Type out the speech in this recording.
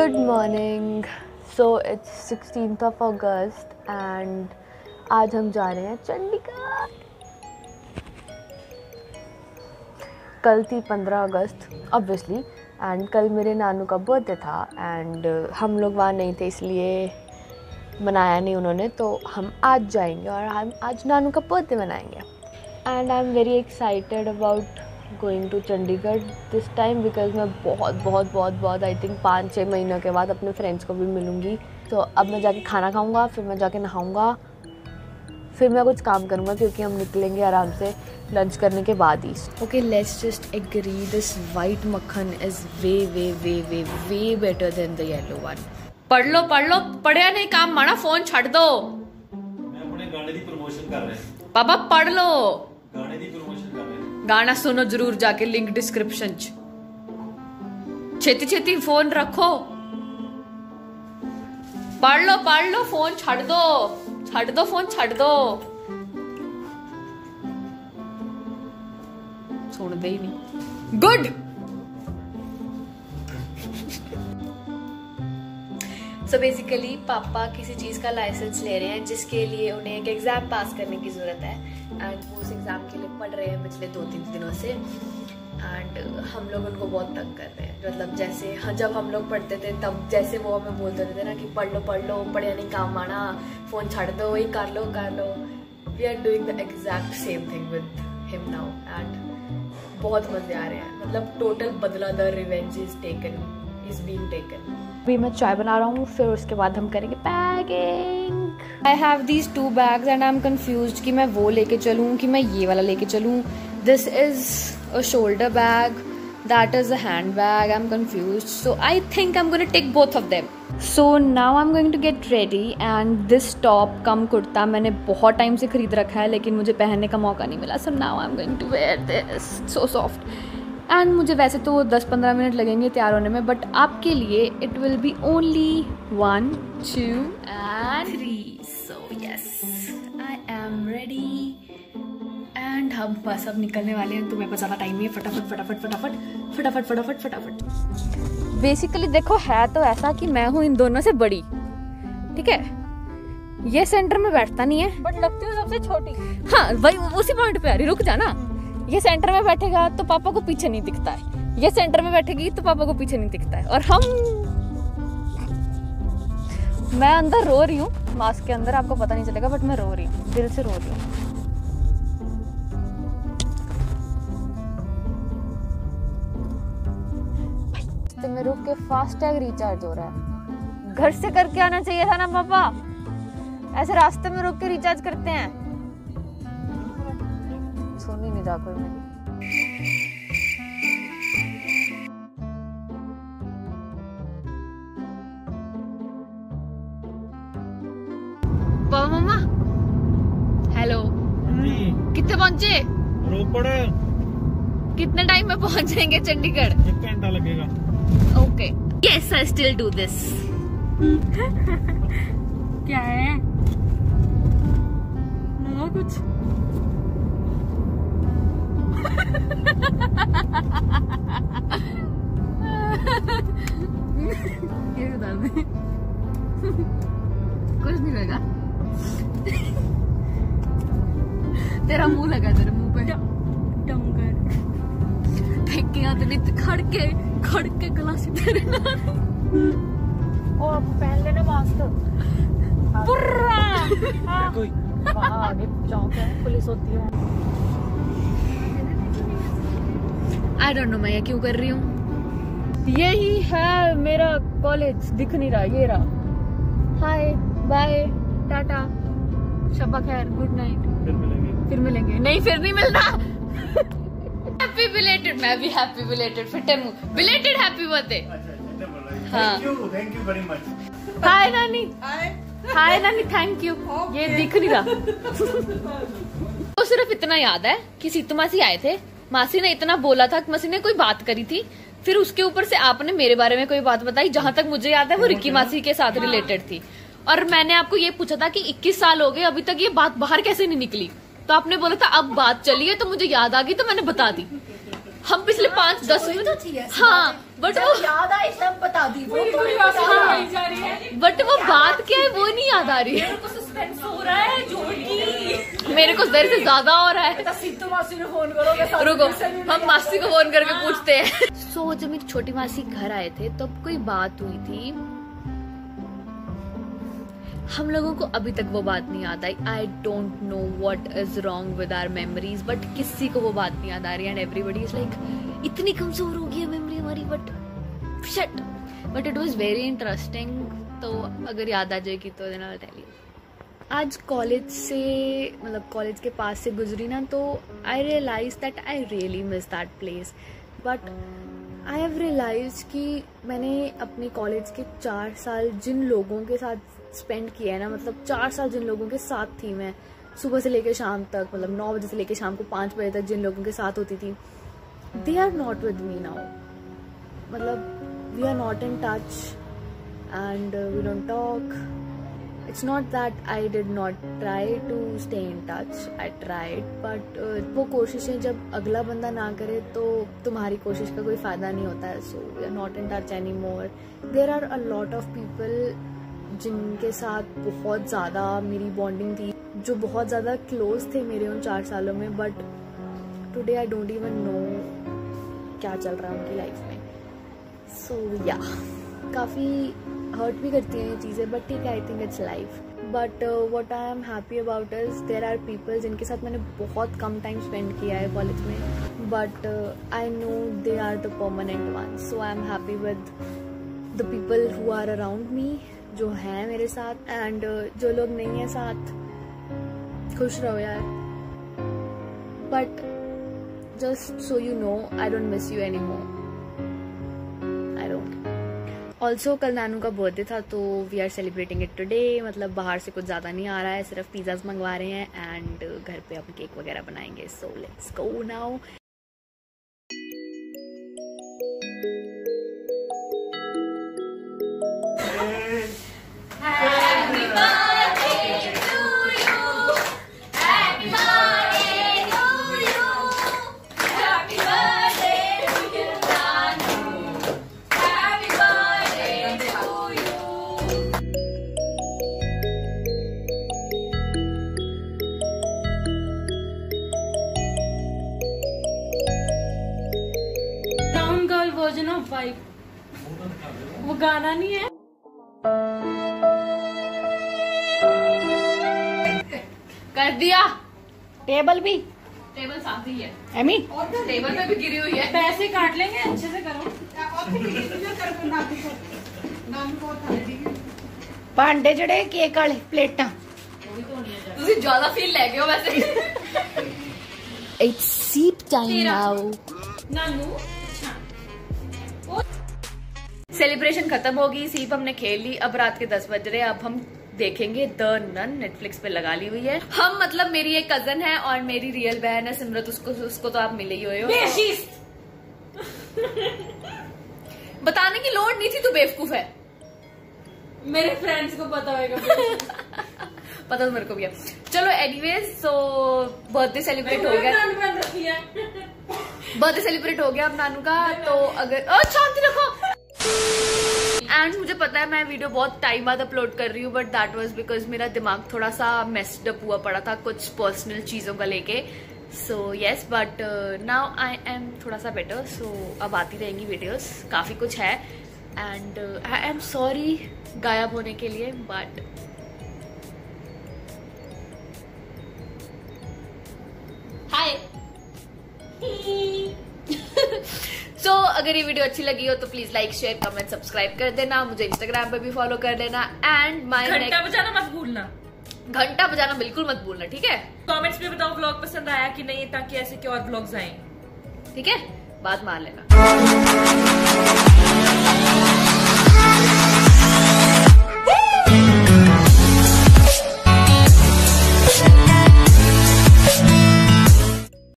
Good morning. So it's 16th of August and आज हम जा रहे हैं चंडीगढ़। कल थी 15 अगस्त ऑब्वियसली एंड कल मेरे नानू का बर्थडे था एंड हम लोग वहाँ नहीं थे इसलिए मनाया नहीं उन्होंने, तो हम आज जाएंगे और हम आज नानू का बर्थडे मनाएंगे and I am very excited about going to Chandigarh this time because मैं बहुत आई थिंक 5-6 महीनों के बाद अपने फ्रेंड्स को भी मिलूँगी। तो अब मैं जाके खाना खाऊँगा, फिर मैं जाके नहाऊँगा, फिर मैं कुछ काम करूँगा क्योंकि हम निकलेंगे आराम से लंच करने के बाद ही। Okay, let's just agree this white मक्खन is way better than the yellow one. पढ़ लो, पढ़िया नहीं काम माना, फोन छड़ दो। मैं अपने गाने की प्रमोशन कर रहा हूं पापा, पढ़ लो। गाने की प्रमोशन कर रहे हैं, गाना सुनो जरूर जाके, लिंक डिस्क्रिप्शन। छेती फोन रखो, पढ़ लो, फोन छड़ दो, फोन छड़ दो। छोड़ दे ही नहीं। गुड। सो बेसिकली पापा किसी चीज का लाइसेंस ले रहे हैं जिसके लिए उन्हें एक एग्जाम पास करने की जरूरत है एंड वो उस एग्ज़ाम के लिए पढ़ रहे हैं पिछले 2-3 दिनों से एंड हम लोग उनको बहुत तंग कर रहे हैं। मतलब जैसे जब हम लोग पढ़ते थे तब जैसे वो हमें बोलते थे ना कि पढ़ लो, पढ़े नहीं काम आना, फ़ोन छाड़ दो, ये कर लो। We are doing the exact same thing with him now and बहुत मज़े आ रहे हैं। मतलब टोटल बदला, the revenge is being taken. अभी मैं चाय बना रहा हूँ, फिर उसके बाद हम करेंगे packing. I have these 2 bags and I'm confused कि मैं वो लेके चलूँ कि मैं ये वाला लेके चलूँ। This is a shoulder bag, that is a hand bag. I'm confused, so I think I'm going to take both of them. So now I'm going to get ready and this top कम कुर्ता मैंने बहुत time से खरीद रखा है लेकिन मुझे पहनने का मौका नहीं मिला। So now I'm going to wear this, so soft. And मुझे वैसे तो 10-15 मिनट लगेंगे तैयार होने में बट आपके लिए it will be only 1, 2 and 3। So yes, I am ready and हम बस अब निकलने वाले हैं, तो मेरे पास ज़्यादा टाइम नहीं है। फटाफट। बेसिकली देखो, है तो ऐसा कि मैं हूँ इन दोनों से बड़ी, ठीक है, ये सेंटर में बैठता नहीं है बट लगती हूँ सबसे छोटी। हाँ वही, उसी पॉइंट पे आ रही, रुक जाना। ये सेंटर में बैठेगा तो पापा को पीछे नहीं दिखता है, ये सेंटर में बैठेगी तो पापा को पीछे नहीं दिखता है और हम, मैं अंदर रो रही हूँ मास्क के अंदर, आपको पता नहीं चलेगा बट मैं रो रही हूँ, दिल से रो रही हूँ। तो मैं रुक के फास्टैग रिचार्ज हो रहा है, घर से करके आना चाहिए था ना पापा, ऐसे रास्ते में रुक के रिचार्ज करते हैं। सोनी नहीं रहा कोई मेरी। पापा मामा हेलो, कितने पहुंचे? रोपड़। कितने टाइम में पहुंचेंगे चंडीगढ़? 1 घंटा लगेगा। Okay, yes I still do this. क्या है लगा कुछ? ये बता दे। कुछ नहीं लगा। तेरा मुंह पे डंगर खड़के गलासी तेरे नाल। और आप पहन लेना मास्क पूरा। कोई आगे चौक है, पुलिस होती है। आई डोंट नो मैं ये क्यों कर रही हूँ। यही है मेरा कॉलेज, दिख नहीं रहा, ये रहा। हाय बाय टाटा शब्बा खैर, गुड नाइट, फिर मिलेंगे। नहीं, फिर नहीं मिलना। हैप्पी बिलेटेड, मैं भी हैप्पी बिलेटेड, फिर बिलेटेड हैप्पी बर्थडे। हाँ thank you very much. Hi नानी थैंक यू। ये दिख नहीं रहा। तो सिर्फ इतना याद है कि सीतू मासी आए थे, मासी ने इतना बोला था कि मासी ने कोई बात करी थी, फिर उसके ऊपर से आपने मेरे बारे में कोई बात बताई, जहां तक मुझे याद है वो रिकी मासी के साथ रिलेटेड थी। और मैंने आपको ये पूछा था कि 21 साल हो गए अभी तक ये बात बाहर कैसे नहीं निकली, तो आपने बोला था अब बात चली है तो मुझे याद आ गई तो मैंने बता दी। हम पिछले 5-10 में हाँ बट वो याद आई सब बता दी बट वो बात क्या है वो नहीं याद आ रही है। मेरे को देर से ज्यादा हो रहा है। रुको हम मासी को फोन करके पूछते हैं। सो जब मेरी छोटी मासी घर आए थे तब कोई बात हुई थी, हम लोगों को अभी तक वो बात नहीं याद आई। I don't know what is wrong with our memories but किसी को वो बात नहीं याद आ रही एंड एवरीबडी इज लाइक इतनी कमजोर हो गई है मेमोरी हमारी but shit but it was very interesting. तो अगर याद आ जाएगी तो देना बताइए। आज कॉलेज से मतलब कॉलेज के पास से गुजरी ना तो I realise that I really miss that place but I have realise कि मैंने अपने कॉलेज के 4 साल जिन लोगों के साथ स्पेंड किया है ना, मतलब 4 साल जिन लोगों के साथ थी मैं सुबह से लेकर शाम तक, मतलब 9 बजे से लेकर शाम को 5 बजे तक जिन लोगों के साथ होती थी, they are not with me now. मतलब we are not in touch and we don't talk. It's not that I did not try to stay in touch. I tried, but वो कोशिशें जब अगला बंदा ना करे तो तुम्हारी कोशिश का कोई फ़ायदा नहीं होता है। So we are not in touch anymore. There are a lot of people जिनके साथ बहुत ज़्यादा मेरी बॉन्डिंग थी, जो बहुत ज़्यादा क्लोज थे मेरे उन 4 सालों में, but today I don't even know क्या चल रहा है उनकी लाइफ में। So yeah, काफ़ी हर्ट भी करती हैं ये चीज़ें बट ठीक है, I think it's life. But what I am happy about is there are people जिनके साथ मैंने बहुत कम टाइम स्पेंड किया है कॉलेज में but I know they are the permanent one. So I am happy with the people who are around me, जो हैं मेरे साथ, एंड जो लोग नहीं हैं साथ, खुश रहो यार। But just so you know I don't miss you any more. Also कल नानू का बर्थडे था तो we are celebrating it today. मतलब बाहर से कुछ ज़्यादा नहीं आ रहा है, सिर्फ पिज़्ज़ाज मंगवा रहे हैं एंड घर पे हम केक वगैरह बनाएंगे। So let's go now. वो गाना नहीं है कर दिया। टेबल भी टेबल साथ ही है एमी, और टेबल पे भी गिरी हुई है। पैसे काट लेंगे अच्छे से करो। भांडे जड़े केक वाले प्लेटा तुम ज्यादा फील ले गए हो वैसे। इट्स सीप टाइम नाउ। नानू सेलिब्रेशन खत्म होगी, सीप हमने खेल ली। अब रात के 10 बज रहे हैं, अब हम देखेंगे द नन, नेटफ्लिक्स पे लगा ली हुई है। हम मतलब मेरी एक कजन है और मेरी रियल बहन है सिमरत, उसको तो आप मिले ही हुए हो। बताने की लोड नहीं थी, तू बेवकूफ है। मेरे फ्रेंड्स को पता होगा। पता तो मेरे को भी है। चलो एनीवेज सो बर्थडे सेलिब्रेट हो गया, बर्थडे सेलिब्रेट हो गया अब नानू का। तो अगर शांति रखो। एंड मुझे पता है मैं वीडियो बहुत टाइम बाद अपलोड कर रही हूँ बट दैट वाज बिकॉज मेरा दिमाग थोड़ा सा मेस्ड अप हुआ पड़ा था कुछ पर्सनल चीजों का लेके। So yes but now I am थोड़ा सा बेटर। सो अब आती रहेंगी वीडियोस, काफी कुछ है एंड आई एम सॉरी गायब होने के लिए बट अगर ये वीडियो अच्छी लगी हो तो please like share comment subscribe कर देना। मुझे इंस्टाग्राम पे भी फॉलो कर लेना एंड माय घंटा बजाना मत भूलना। घंटा बजाना बिल्कुल मत भूलना, ठीक है? कमेंट्स में बताओ व्लॉग पसंद आया कि नहीं, ताकि ऐसे के और व्लॉग्स आए, ठीक है? बात मान लेना।